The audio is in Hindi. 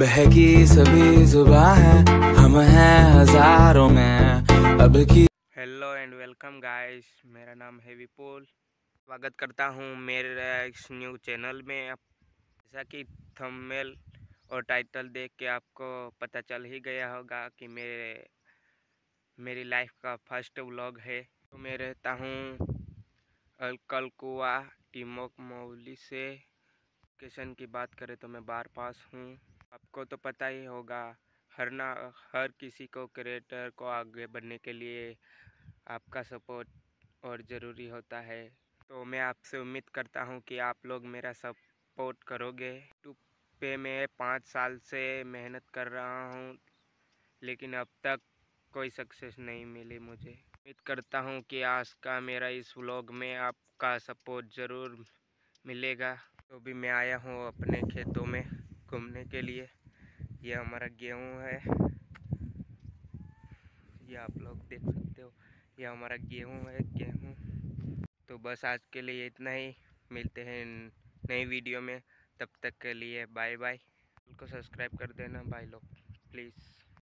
बहकी सभी जुबां है, हम हैं हजारों में अब की। हेलो एंड वेलकम गाइस, मेरा नाम है विपुल। स्वागत करता हूं मेरे इस न्यू चैनल में। जैसा कि थंबनेल और टाइटल देख के आपको पता चल ही गया होगा कि मेरी लाइफ का फर्स्ट व्लॉग है। तो मैं रहता हूं अलकलकुआ टीमोक मौली से। लोकेशन की बात करें तो मैं बार पास हूँ। आपको तो पता ही होगा, हर किसी को क्रिएटर को आगे बढ़ने के लिए आपका सपोर्ट और ज़रूरी होता है। तो मैं आपसे उम्मीद करता हूं कि आप लोग मेरा सपोर्ट करोगे। यूट्यूब पे मैं 5 साल से मेहनत कर रहा हूं, लेकिन अब तक कोई सक्सेस नहीं मिली मुझे। उम्मीद करता हूं कि आज का मेरा इस व्लॉग में आपका सपोर्ट ज़रूर मिलेगा। तो भी मैं आया हूं अपने खेतों में घूमने के लिए। ये हमारा गेहूं है, ये आप लोग देख सकते हो, ये हमारा गेहूं है, गेहूं। तो बस आज के लिए इतना ही, मिलते हैं नई वीडियो में। तब तक के लिए बाय बाय। उनको सब्सक्राइब कर देना भाई लोग प्लीज़।